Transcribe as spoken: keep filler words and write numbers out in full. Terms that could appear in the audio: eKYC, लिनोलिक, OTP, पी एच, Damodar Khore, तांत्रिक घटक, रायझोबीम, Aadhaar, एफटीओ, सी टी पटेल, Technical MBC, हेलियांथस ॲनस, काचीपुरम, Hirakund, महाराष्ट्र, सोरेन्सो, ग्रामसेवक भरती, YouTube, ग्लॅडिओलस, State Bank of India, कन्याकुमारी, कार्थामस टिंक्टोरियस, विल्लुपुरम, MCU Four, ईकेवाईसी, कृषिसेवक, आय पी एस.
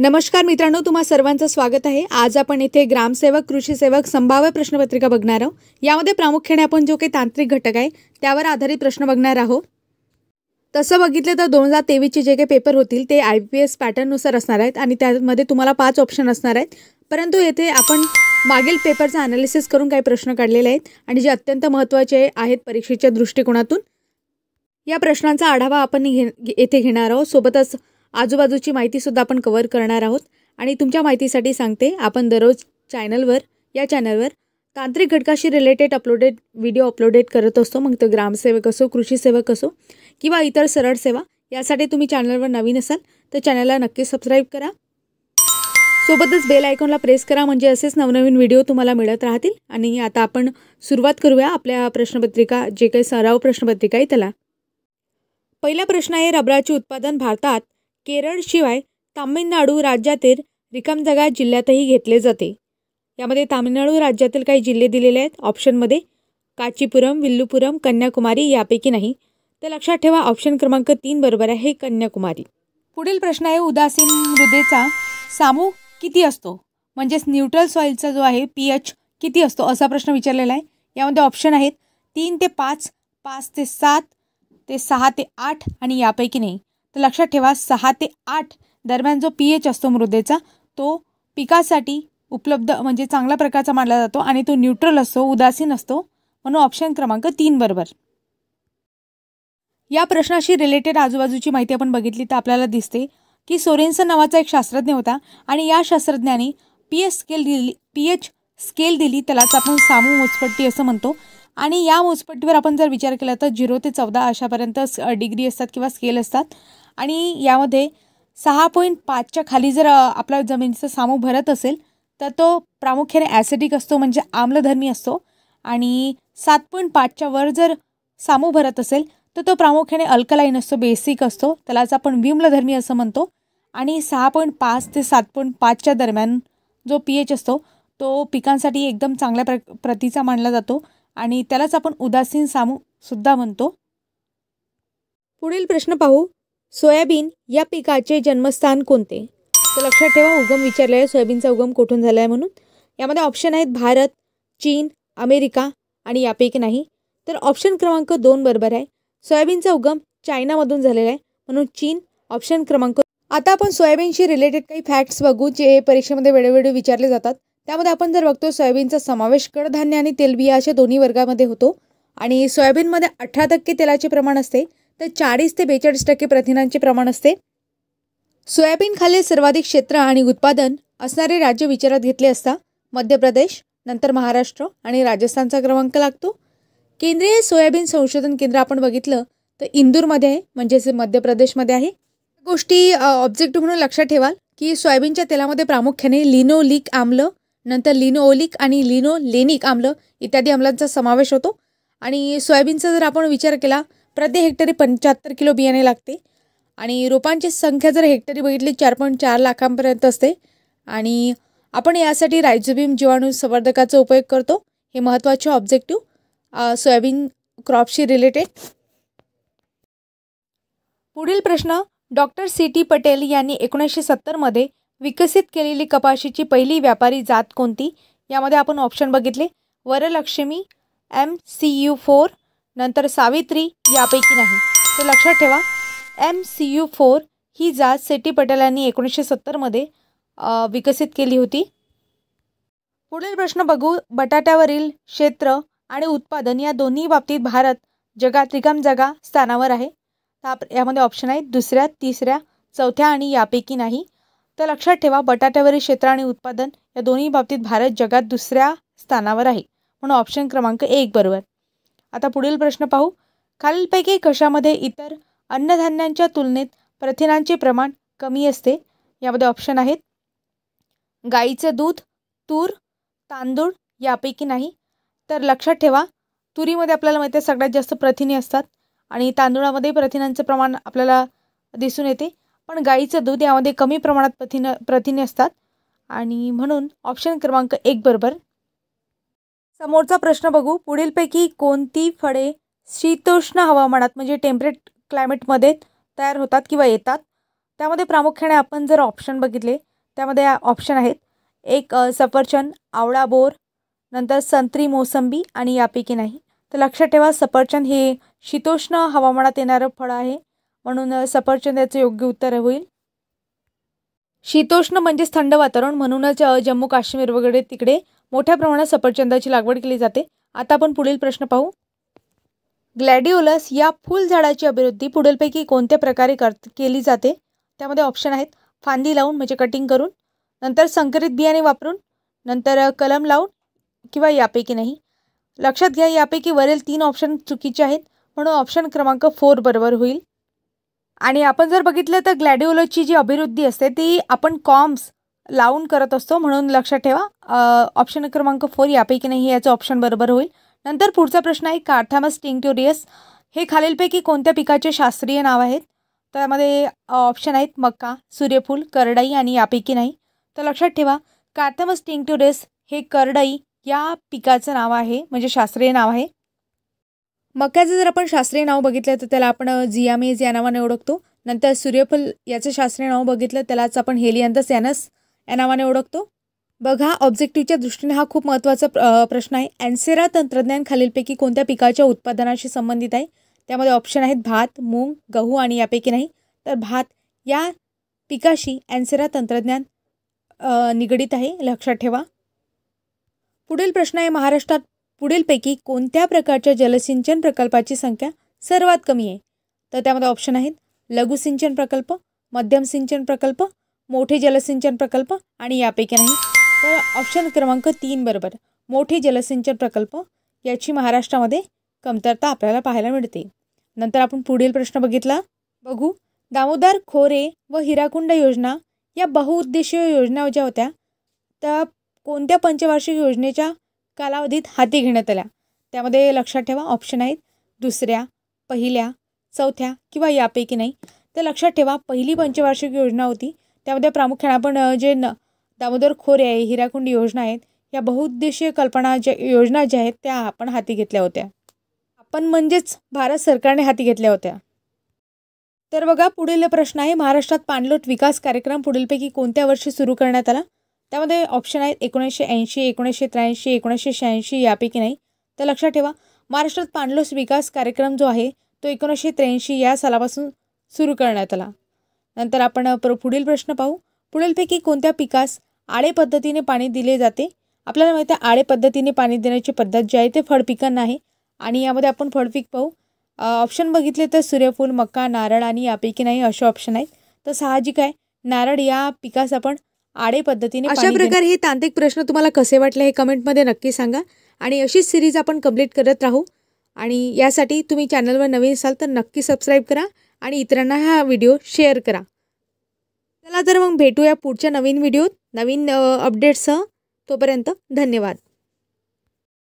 नमस्कार मित्रांनो, तुम्हा सर्वांचं स्वागत आहे। आज आपण इथे ग्रामसेवक, कृषिसेवक संभाव्य प्रश्नपत्रिका बघणार आहोत। यामध्ये प्रामुख्याने आपण जो काही तांत्रिक घटक आहे त्यावर आधारित प्रश्न बघणार आहोत। तसं बघितलं तर दोन हजार तेवीसचे जे काही पेपर होतील ते आय पी एस पॅटर्ननुसार असणार आहेत आणि त्यामध्ये तुम्हाला पाच ऑप्शन असणार आहेत। परंतु येथे आपण मागील पेपरचं ॲनालिसिस करून काही प्रश्न काढलेले आहेत आणि जे अत्यंत महत्त्वाचे आहेत परीक्षेच्या दृष्टिकोनातून। या प्रश्नांचा आढावा आपण येथे घेणार आहोत, सोबतच आजूबाजूची माहिती सुद्धा आपण कव्हर करणार आहोत। आणि तुमच्या माहितीसाठी सांगते, आपण दररोज चॅनलवर या चॅनलवर तांत्रिक घटकाशी रिलेटेड अपलोडेड व्हिडिओ अपलोडेड करत असतो। मग तो ग्रामसेवक असो, कृषिसेवक असो किंवा इतर सरळ सेवा, यासाठी तुम्ही चॅनलवर नवीन असाल तर चॅनलला नक्की सबस्क्राईब करा, सोबतच बेल आयकॉनला प्रेस करा, म्हणजे असेच नवनवीन व्हिडिओ तुम्हाला मिळत राहतील। आणि आता आपण सुरुवात करूया आपल्या प्रश्नपत्रिका, जे काही सराव प्रश्नपत्रिका आहे त्याला। पहिला प्रश्न आहे, रबराचे उत्पादन भारतात केरळ शिवाय तामिळनाडू राज्यातील रिकाम जागा जिल्ह्यातही घेतले जाते। यामध्ये तामिळनाडू राज्यातील काही जिल्हे दिलेले आहेत ऑप्शनमध्ये, काचीपुरम, विल्लुपुरम, कन्याकुमारी यापैकी नाही। तर लक्षात ठेवा ऑप्शन क्रमांक तीन बरोबर आहे कन्याकुमारी। पुढील प्रश्न आहे, उदासीन मृदेचा सामू किती असतो, म्हणजेच न्यूट्रल सॉईलचा जो आहे पी एच किती असतो असा प्रश्न विचारलेला आहे। यामध्ये ऑप्शन आहेत तीन ते पाच, पाच ते सात, ते सहा ते आठ आणि यापैकी नाही। तर लक्षात ठेवा सहा ते आठ दरम्यान जो पी एच असतो मृदेचा तो पिकासाठी उपलब्ध म्हणजे चांगल्या प्रकारचा मानला जातो आणि तो न्यूट्रल असतो, उदासीन असतो, म्हणून ऑप्शन क्रमांक तीन बरोबर। या प्रश्नाशी रिलेटेड आजूबाजूची माहिती आपण बघितली तर आपल्याला दिसते की सोरेन्सो नावाचा एक शास्त्रज्ञ होता आणि या शास्त्रज्ञाने पी एच स्केल दिली पी एच स्केल दिली त्यालाच आपण सामू मोजपट्टी असं म्हणतो। आणि या मोजपट्टीवर आपण जर विचार केला तर झिरो ते चौदा अशापर्यंत डिग्री असतात किंवा स्केल असतात आणि यामध्ये सहा पॉईंट पाचच्या खाली जर आपल्या जमिनीचा सामू भरत असेल तर तो प्रामुख्याने ॲसिडिक असतो म्हणजे आम्लधर्मी असतो आणि सात पॉईंट पाचच्या वर जर सामू भरत असेल तर तो प्रामुख्याने अल्कलाईन असतो, बेसिक असतो, त्यालाच आपण विम्लधर्मी असं म्हणतो। आणि सहा पॉईंट पाच ते सात पॉईंट पाचच्या दरम्यान जो पी एच असतो तो पिकांसाठी एकदम चांगल्या प्र प्रतीचा मानला जातो आणि त्यालाच आपण उदासीन सामूसुद्धा म्हणतो। पुढील प्रश्न पाहू, सोयाबीन या पिकाचे जन्मस्थान कोणते? तर लक्षात ठेवा उगम विचारला आहे, सोयाबीनचा उगम कुठून झाला आहे म्हणून। यामध्ये ऑप्शन आहेत भारत, चीन, अमेरिका आणि यापैकी नाही। तर ऑप्शन क्रमांक दोन बरोबर आहे, सोयाबीनचा उगम चायनामधून झालेला आहे म्हणून चीन ऑप्शन क्रमांक। आता आपण सोयाबीनशी रिलेटेड काही फॅक्ट्स बघू जे परीक्षेमध्ये वेळोवेळी विचारले जातात। त्यामध्ये आपण जर बघतो सोयाबीनचा समावेश कडधान्य आणि तेलबिया अशा दोन्ही वर्गामध्ये होतो आणि सोयाबीनमध्ये अठरा टक्के तेलाचे प्रमाण असते तर चाळीस ते बेचाळीस टक्के प्रथिनांचे प्रमाण असते। सोयाबीन खालील सर्वाधिक क्षेत्र आणि उत्पादन असणारे राज्य विचारात घेतले असता मध्य प्रदेश, नंतर महाराष्ट्र आणि राजस्थानचा क्रमांक लागतो। केंद्रीय सोयाबीन संशोधन केंद्र आपण बघितलं तर इंदूरमध्ये आहे म्हणजेच मध्य प्रदेशमध्ये आहे। गोष्टी ऑब्जेक्टिव्ह म्हणून लक्षात ठेवाल की सोयाबीनच्या तेलामध्ये प्रामुख्याने लिनोलिक आम्ल, नंतर लिनोओलिक आणि लिनोलेनिक आम्ल इत्यादी आम्लांचा समावेश होतो। आणि सोयाबीनचा जर आपण विचार केला प्रति हेक्टरी पंच्याहत्तर किलो बियाणे लागते आणि रोपांची संख्या जर हेक्टरी बघितली चार पॉईंट चार लाखांपर्यंत असते आणि आपण यासाठी रायझोबीम जीवाणू संवर्धकाचा उपयोग करतो। हे महत्त्वाचे ऑब्जेक्टिव्ह सोयाबीन क्रॉपशी रिलेटेड। पुढील प्रश्न, डॉक्टर सी टी पटेल यांनी एकोणीसशे सत्तरमध्ये विकसित केलेली कपाशीची पहिली व्यापारी जात कोणती? यामध्ये आपण ऑप्शन बघितले Varalakshmi, M C U four, नंतर सावित्री यापैकी नाही। तर लक्षात ठेवा एम सी यू फोर ही जात सेटी पटेलांनी एकोणीसशे सत्तरमध्ये विकसित केली होती। पुढील प्रश्न बघू, बटाट्यावरील क्षेत्र आणि उत्पादन या दोन्ही बाबतीत भारत जगात रिकाम जागा स्थानावर आहे। यामध्ये ऑप्शन आहेत दुसऱ्या, तिसऱ्या, चौथ्या आणि यापैकी नाही। तर लक्षात ठेवा बटाट्यावरील क्षेत्र आणि उत्पादन या दोन्ही बाबतीत भारत जगात दुसऱ्या स्थानावर आहे म्हणून ऑप्शन क्रमांक एक बरोबर। आता पुढील प्रश्न पाहू, खालीलपैकी कशामध्ये इतर अन्नधान्यांच्या तुलनेत प्रथिनांचे प्रमाण कमी असते? यामध्ये ऑप्शन आहेत गाईचं दूध, तूर, तांदूळ यापैकी नाही। तर लक्षात ठेवा तुरीमध्ये आपल्याला माहिती आहे सगळ्यात जास्त प्रथिने असतात आणि तांदूळामध्ये प्रथिनांचं प्रमाण आपल्याला दिसून येते, पण गाईचं दूध यामध्ये कमी प्रमाणात प्रथिन प्रथिने असतात आणि म्हणून ऑप्शन क्रमांक एक बरोबर। समोरचा प्रश्न बघू, पुढीलपैकी कोणती फळे शीतोष्ण हवामानात म्हणजे टेम्परेट क्लायमेटमध्ये तयार होतात किंवा येतात? त्यामध्ये प्रामुख्याने आपण जर ऑप्शन बघितले त्यामध्ये ऑप्शन आहेत एक सफरचंद, आवळा, बोर, नंतर संत्री, मोसंबी आणि यापैकी नाही। तर लक्षात ठेवा सफरचंद हे शीतोष्ण हवामानात येणारे फळ आहे म्हणून सफरचंद याचे योग्य उत्तर होईल। शीतोष्ण म्हणजे थंड वातावरण म्हणूनच जम्मू काश्मीर वगैरे तिकडे मोठ्या प्रमाणात सफरचंदाची लागवड केली जाते। आता आपण पुढील प्रश्न पाहू। ग्लॅडिओलस या फूल झाडाची अभिवृद्धी पुढीलपैकी कोणत्या प्रकारे केली जाते? त्यामध्ये ऑप्शन आहेत फांदी लावून म्हणजे कटिंग करून, नंतर संकरित बियाणे वापरून, नंतर कलम लावून किंवा यापैकी नाही। लक्षात घ्या यापैकी वरील तीन ऑप्शन चुकीचे आहेत म्हणून ऑप्शन क्रमांक फोर बरोबर होईल। आणि आपण जर बघितलं तर ग्लॅडिओलसची जी अभिवृद्धी असते ती आपण कॉम्स लावून करत असतो म्हणून लक्षात ठेवा ऑप्शन क्रमांक फोर यापैकी नाही याचं ऑप्शन बरोबर होईल। नंतर पुढचा प्रश्न आहे कार्थामस टिंक्टोरियस हे खालीलपैकी कोणत्या पिकाचे शास्त्रीय नाव आहेत? त्यामध्ये ऑप्शन आहेत मक्का, सूर्यफूल, करडई आणि यापैकी नाही। तर लक्षात ठेवा कार्थामस टिंक्टोरियस हे करडई या पिकाचं नाव आहे म्हणजे शास्त्रीय नाव आहे। मक्याचं जर आपण शास्त्रीय नाव बघितलं तर त्याला आपण जियामेज या नावाने ओळखतो, नंतर सूर्यफूल याचं शास्त्रीय नाव बघितलं त्यालाच आपण हेलियांथस ॲनस या नावाने ओळखतो। बघा ऑब्जेक्टिव्हच्या दृष्टीने हा खूप महत्त्वाचा प्रश्न आहे। ॲन्सेरा तंत्रज्ञान खालीलपैकी कोणत्या पिकाच्या उत्पादनाशी संबंधित आहे? त्यामध्ये ऑप्शन आहेत भात, मूग, गहू आणि यापैकी नाही। तर भात या पिकाशी ॲन्सेरा तंत्रज्ञान निगडित आहे लक्षात ठेवा। पुढील प्रश्न आहे महाराष्ट्रात पुढीलपैकी कोणत्या प्रकारच्या जलसिंचन प्रकल्पाची संख्या सर्वात कमी आहे? तर त्यामध्ये ऑप्शन आहेत लघुसिंचन प्रकल्प, मध्यम सिंचन प्रकल्प, मोठे जलसिंचन प्रकल्प आणि यापैकी नाही। तर ऑप्शन क्रमांक तीन बरोबर मोठे जलसिंचन प्रकल्प याची महाराष्ट्रामध्ये कमतरता आपल्याला पाहायला मिळते। नंतर आपण पुढील प्रश्न बघितला बघू दामोदर खोरे व हिराकुंड योजना या बहुउद्देशीय योजना ज्या होत्या त्या कोणत्या पंचवार्षिक योजनेच्या कालावधीत हाती घेण्यात आल्या? त्यामध्ये लक्षात ठेवा ऑप्शन आहेत दुसऱ्या, पहिल्या, चौथ्या किंवा यापैकी नाही। तर लक्षात ठेवा पहिली पंचवार्षिक योजना होती त्यामध्ये प्रामुख्याने आपण जे न दामोदर खोरे आहे, हिराकुंड योजना आहेत या बहुउद्देशीय कल्पना ज्या योजना ज्या आहेत त्या आपण हाती घेतल्या होत्या आपण म्हणजेच भारत सरकारने हाती घेतल्या होत्या। तर बघा पुढील प्रश्न आहे महाराष्ट्रात पाणलोट विकास कार्यक्रम पुढीलपैकी कोणत्या वर्षी सुरू करण्यात आला? त्यामध्ये ऑप्शन आहेत एकोणीसशे ऐंशी, एकोणीसशे त्र्याऐंशी, एकोणीसशे शहाऐंशी यापैकी नाही। तर लक्षात ठेवा महाराष्ट्रात पाणलोट विकास कार्यक्रम जो आहे तो एकोणीसशे त्र्याऐंशी या सालापासून सुरू करण्यात आला। नंतर आपण पुढील प्रश्न पाहू पुढीलपैकी कोणत्या पिकास आळे पद्धतीने पाणी दिले जाते? आपल्याला माहिती आहे आळे पद्धतीने पाणी देण्याची पद्धत जी आहे ते फळपिकांना आहे आणि यामध्ये आपण फळपीक पाहू। ऑप्शन बघितले तर सूर्यफूल, मका, नारळ आणि यापैकी नाही असे ऑप्शन आहेत। तर साहजिक आहे नारळ या पिकास आपण आळे पद्धतीने अशा प्रकारे हे तांत्रिक प्रश्न तुम्हाला कसे वाटले हे कमेंटमध्ये नक्की सांगा आणि अशीच सिरीज आपण कंप्लीट करत राहू आणि यासाठी तुम्ही चॅनलवर नवीन असाल तर नक्की सबस्क्राईब करा आणि इतरांना हा व्हिडिओ शेअर करा। चला तर मग भेटूया पुढच्या नवीन व्हिडिओत नवीन अपडेट्ससह, तोपर्यंत धन्यवाद।